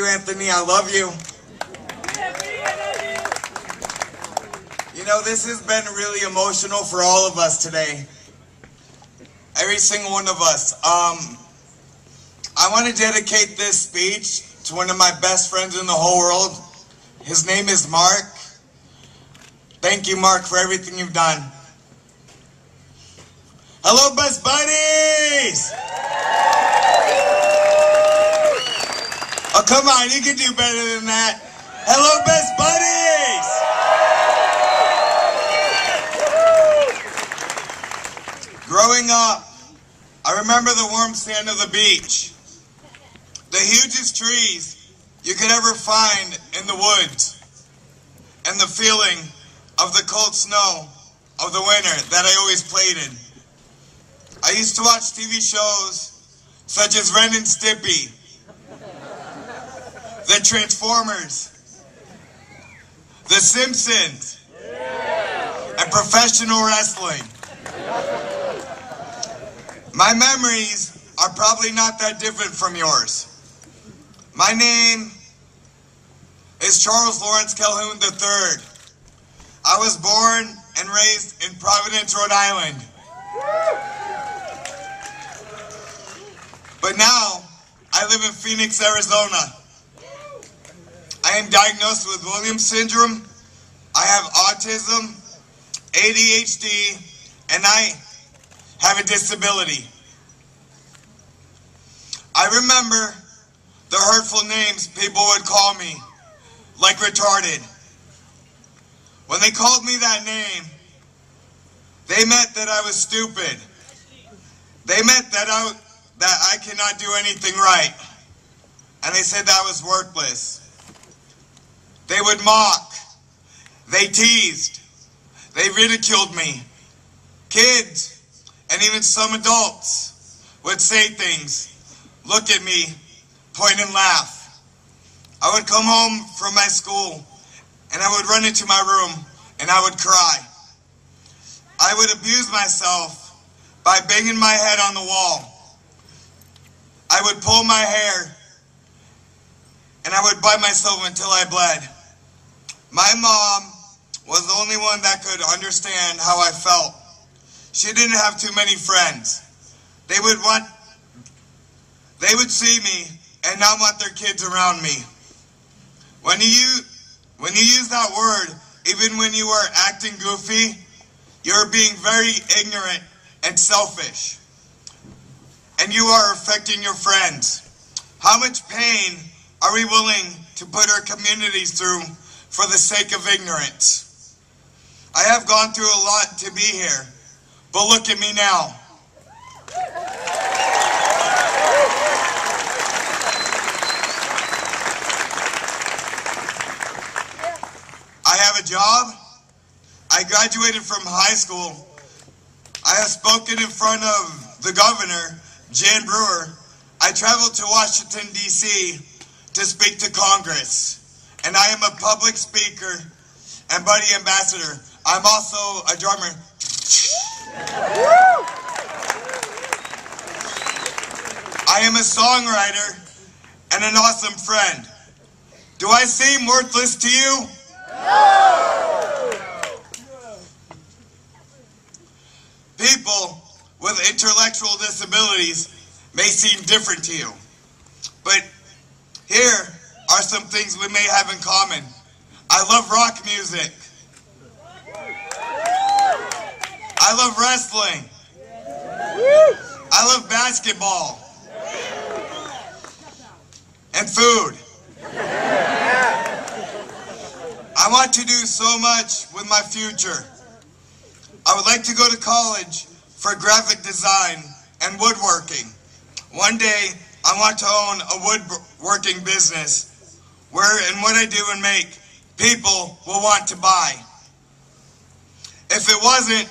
you, Anthony. I love you. You know, this has been really emotional for all of us today. Every single one of us. I want to dedicate this speech to one of my best friends in the whole world. His name is Mark. Thank you, Mark, for everything you've done. Hello, Best Buddies! Oh, come on, you can do better than that. Hello, Best Buddies! Growing up, I remember the warm sand of the beach, the hugest trees you could ever find in the woods, and the feeling of the cold snow of the winter that I always played in. I used to watch TV shows such as Ren and Stimpy, The Transformers, The Simpsons, and professional wrestling. My memories are probably not that different from yours. My name is Charles Lawrence Calhoun III. I was born and raised in Providence, Rhode Island. But now, I live in Phoenix, Arizona. I am diagnosed with Williams Syndrome. I have autism, ADHD, and I have a disability. I remember the hurtful names people would call me, like retarded. When they called me that name, they meant that I was stupid. They meant that I cannot do anything right. And they said that I was worthless. They would mock. They teased. They ridiculed me. Kids, and even some adults, would say things, look at me, point and laugh. I would come home from my school, and I would run into my room, and I would cry. I would abuse myself by banging my head on the wall. I would pull my hair, and I would bite myself until I bled. My mom was the only one that could understand how I felt. She didn't have too many friends. They would see me and not want their kids around me. When you use that word, even when you are acting goofy, you're being very ignorant and selfish. And you are affecting your friends. How much pain are we willing to put our communities through for the sake of ignorance? I have gone through a lot to be here, but look at me now. I have a job. I graduated from high school. I have spoken in front of the governor, Jan Brewer. I traveled to Washington, D.C. to speak to Congress. And I am a public speaker and buddy ambassador. I'm also a drummer. I am a songwriter and an awesome friend. Do I seem worthless to you? No! People with intellectual disabilities may seem different to you, but here are some things we may have in common. I love rock music. I love wrestling. I love basketball. And food. I want to do so much with my future. I would like to go to college for graphic design and woodworking. One day, I want to own a woodworking business where and what I do and make, people will want to buy. If it wasn't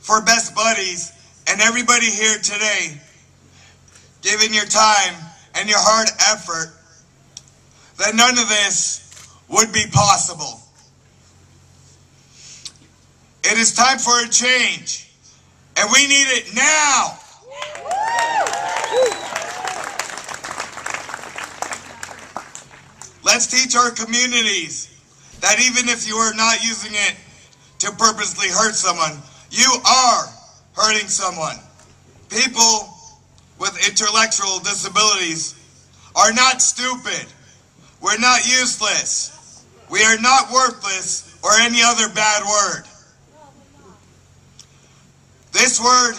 for Best Buddies and everybody here today, giving your time and your hard effort, then none of this would be possible. It is time for a change, and we need it now. Let's teach our communities that even if you are not using it to purposely hurt someone, you are hurting someone. People with intellectual disabilities are not stupid. We're not useless. We are not worthless or any other bad word. This word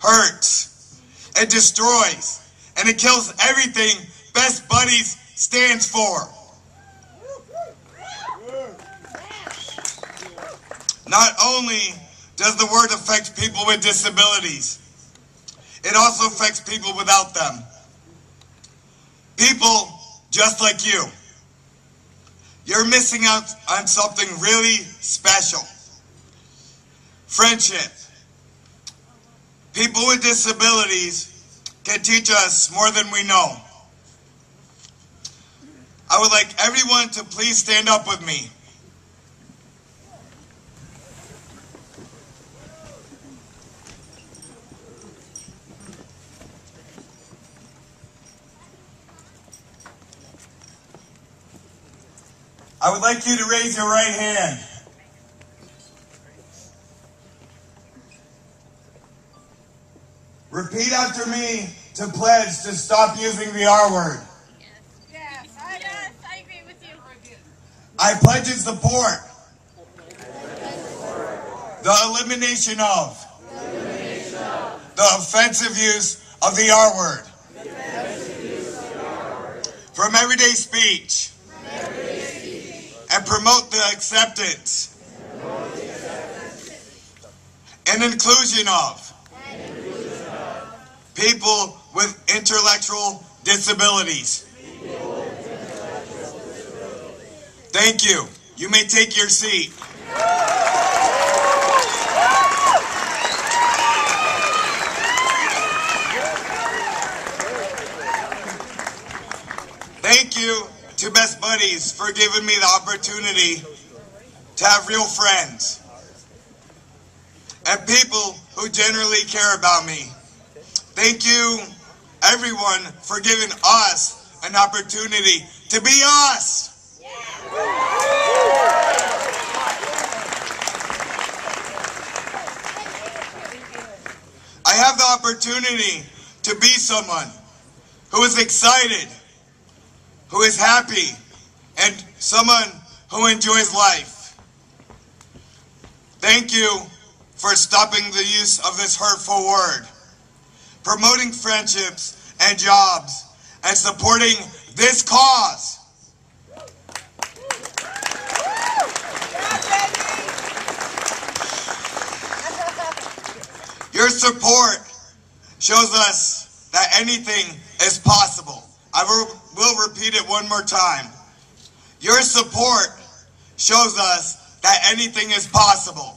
hurts. It destroys. And it kills everything Best Buddies stands for. Not only does the word affect people with disabilities, it also affects people without them. People just like you. You're missing out on something really special. Friendship. People with disabilities can teach us more than we know. I would like everyone to please stand up with me. I would like you to raise your right hand. Repeat after me to pledge to stop using the R word. Yes, I agree with you. I pledge to support the elimination of the offensive use of the R word from everyday speech. And promote the acceptance and inclusion of people with intellectual disabilities. Thank you. You may take your seat. Thank you to Best Buddies for giving me the opportunity to have real friends and people who generally care about me. Thank you, everyone, for giving us an opportunity to be us. I have the opportunity to be someone who is excited, who is happy, and someone who enjoys life. Thank you for stopping the use of this hurtful word, promoting friendships and jobs, and supporting this cause. Your support shows us that anything is possible. I will repeat it one more time. Your support shows us that anything is possible.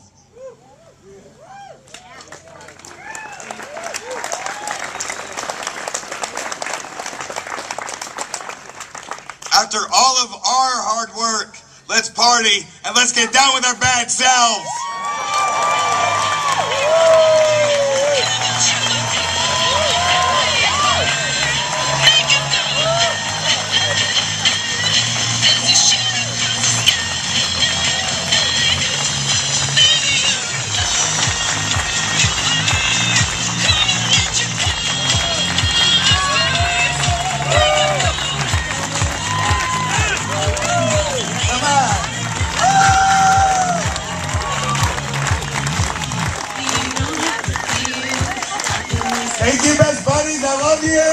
After all of our hard work, let's party and let's get down with our bad selves. Thank you, Best Buddies. I love you.